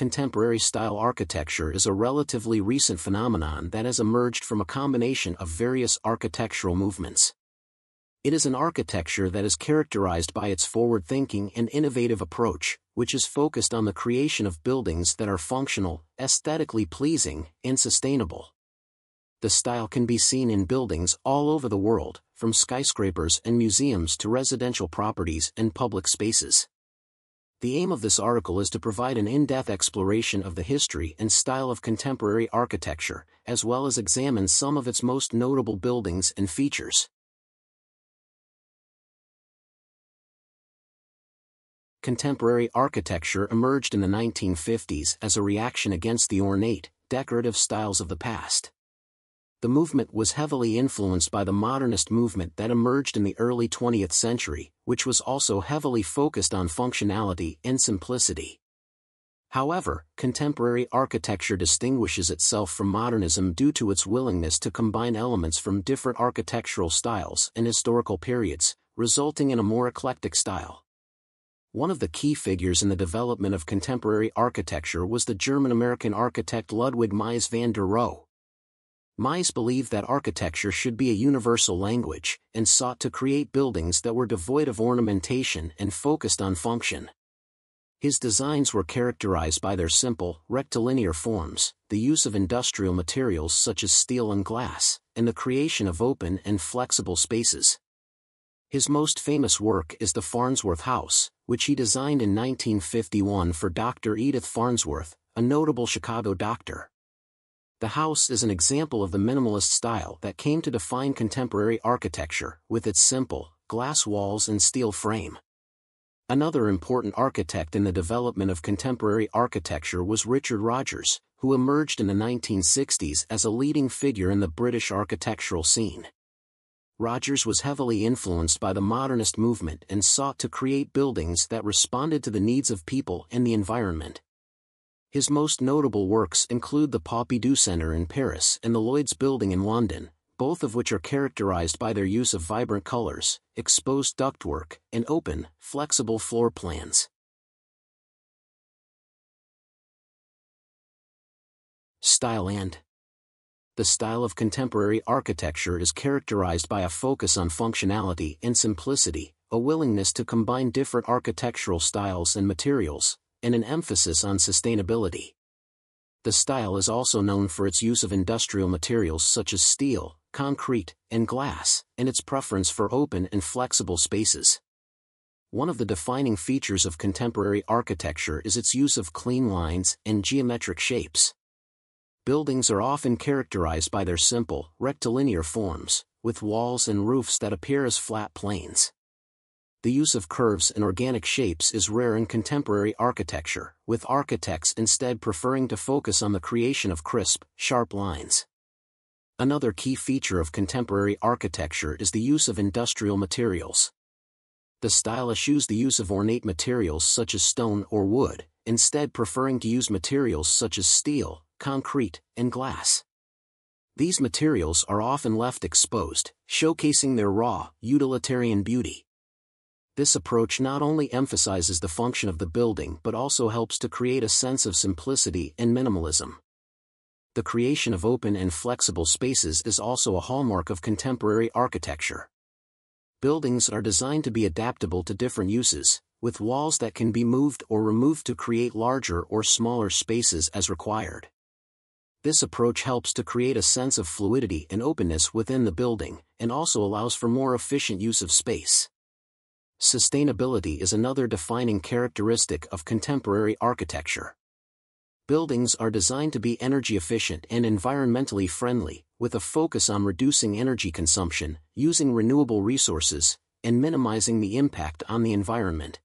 contemporary-style architecture is a relatively recent phenomenon that has emerged from a combination of various architectural movements. It is an architecture that is characterized by its forward-thinking and innovative approach, which is focused on the creation of buildings that are functional, aesthetically pleasing, and sustainable. The style can be seen in buildings all over the world, from skyscrapers and museums to residential properties and public spaces. The aim of this article is to provide an in-depth exploration of the history and style of contemporary architecture, as well as examine some of its most notable buildings and features. Contemporary architecture emerged in the 1950s as a reaction against the ornate, decorative styles of the past. The movement was heavily influenced by the modernist movement that emerged in the early 20th century, which was also heavily focused on functionality and simplicity. However, contemporary architecture distinguishes itself from modernism due to its willingness to combine elements from different architectural styles and historical periods, resulting in a more eclectic style. One of the key figures in the development of contemporary architecture was the German-American architect Ludwig Mies van der Rohe. Mies believed that architecture should be a universal language, and sought to create buildings that were devoid of ornamentation and focused on function. His designs were characterized by their simple, rectilinear forms, the use of industrial materials such as steel and glass, and the creation of open and flexible spaces. His most famous work is the Farnsworth House, which he designed in 1951 for Dr. Edith Farnsworth, a notable Chicago doctor. The house is an example of the minimalist style that came to define contemporary architecture, with its simple, glass walls and steel frame. Another important architect in the development of contemporary architecture was Richard Rogers, who emerged in the 1960s as a leading figure in the British architectural scene. Rogers was heavily influenced by the modernist movement and sought to create buildings that responded to the needs of people and the environment. His most notable works include the Pompidou Center in Paris and the Lloyd's Building in London, both of which are characterized by their use of vibrant colors, exposed ductwork, and open, flexible floor plans. Style and the style of contemporary architecture is characterized by a focus on functionality and simplicity, a willingness to combine different architectural styles and materials, and an emphasis on sustainability. The style is also known for its use of industrial materials such as steel, concrete, and glass, and its preference for open and flexible spaces. One of the defining features of contemporary architecture is its use of clean lines and geometric shapes. Buildings are often characterized by their simple, rectilinear forms, with walls and roofs that appear as flat planes. The use of curves and organic shapes is rare in contemporary architecture, with architects instead preferring to focus on the creation of crisp, sharp lines. Another key feature of contemporary architecture is the use of industrial materials. The style eschews the use of ornate materials such as stone or wood, instead preferring to use materials such as steel, concrete, and glass. These materials are often left exposed, showcasing their raw, utilitarian beauty. This approach not only emphasizes the function of the building but also helps to create a sense of simplicity and minimalism. The creation of open and flexible spaces is also a hallmark of contemporary architecture. Buildings are designed to be adaptable to different uses, with walls that can be moved or removed to create larger or smaller spaces as required. This approach helps to create a sense of fluidity and openness within the building, and also allows for more efficient use of space. Sustainability is another defining characteristic of contemporary architecture. Buildings are designed to be energy efficient and environmentally friendly, with a focus on reducing energy consumption, using renewable resources, and minimizing the impact on the environment.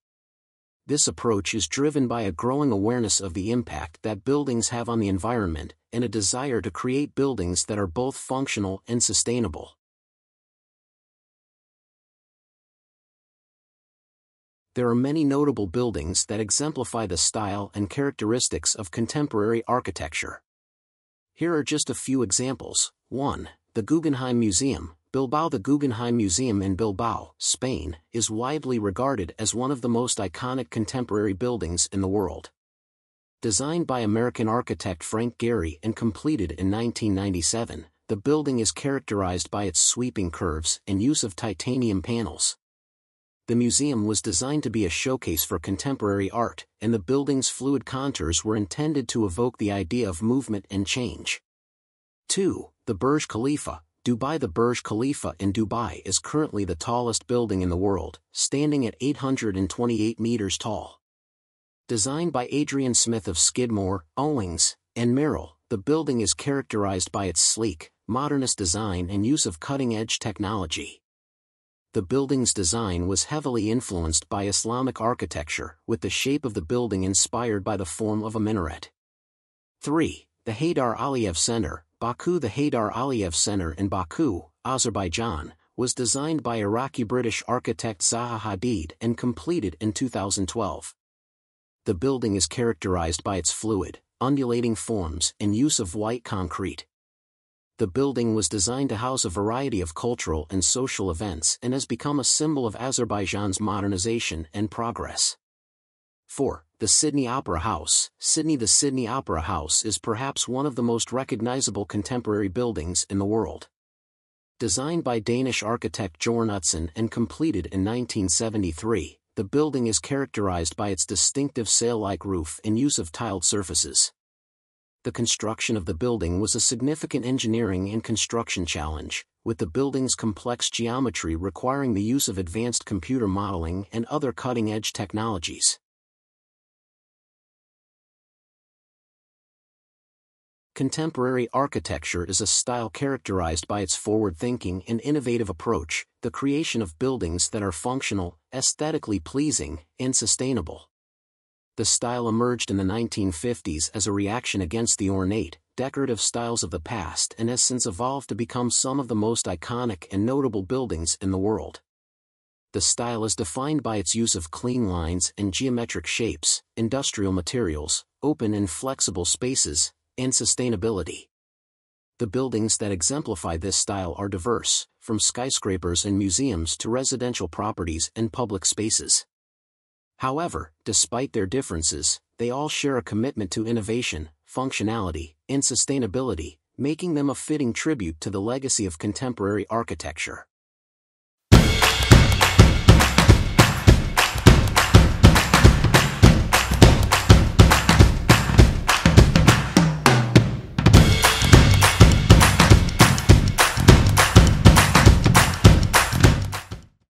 This approach is driven by a growing awareness of the impact that buildings have on the environment, and a desire to create buildings that are both functional and sustainable. There are many notable buildings that exemplify the style and characteristics of contemporary architecture. Here are just a few examples. 1. The Guggenheim Museum. Bilbao. The Guggenheim Museum in Bilbao, Spain, is widely regarded as one of the most iconic contemporary buildings in the world. Designed by American architect Frank Gehry and completed in 1997, the building is characterized by its sweeping curves and use of titanium panels. The museum was designed to be a showcase for contemporary art, and the building's fluid contours were intended to evoke the idea of movement and change. 2. The Burj Khalifa, Dubai. The Burj Khalifa in Dubai is currently the tallest building in the world, standing at 828 meters tall. Designed by Adrian Smith of Skidmore, Owings, and Merrill, the building is characterized by its sleek, modernist design and use of cutting-edge technology. The building's design was heavily influenced by Islamic architecture, with the shape of the building inspired by the form of a minaret. 3. The Heydar Aliyev Center, Baku. The Heydar Aliyev Center in Baku, Azerbaijan, was designed by Iraqi-British architect Zaha Hadid and completed in 2012. The building is characterized by its fluid, undulating forms and use of white concrete. The building was designed to house a variety of cultural and social events and has become a symbol of Azerbaijan's modernization and progress. 4. The Sydney Opera House, Sydney. The Sydney Opera House is perhaps one of the most recognizable contemporary buildings in the world. Designed by Danish architect Jorn Utzon and completed in 1973, the building is characterized by its distinctive sail-like roof and use of tiled surfaces. The construction of the building was a significant engineering and construction challenge, with the building's complex geometry requiring the use of advanced computer modeling and other cutting-edge technologies. Contemporary architecture is a style characterized by its forward-thinking and innovative approach, the creation of buildings that are functional, aesthetically pleasing, and sustainable. The style emerged in the 1950s as a reaction against the ornate, decorative styles of the past and has since evolved to become some of the most iconic and notable buildings in the world. The style is defined by its use of clean lines and geometric shapes, industrial materials, open and flexible spaces, and sustainability. The buildings that exemplify this style are diverse, from skyscrapers and museums to residential properties and public spaces. However, despite their differences, they all share a commitment to innovation, functionality, and sustainability, making them a fitting tribute to the legacy of contemporary architecture.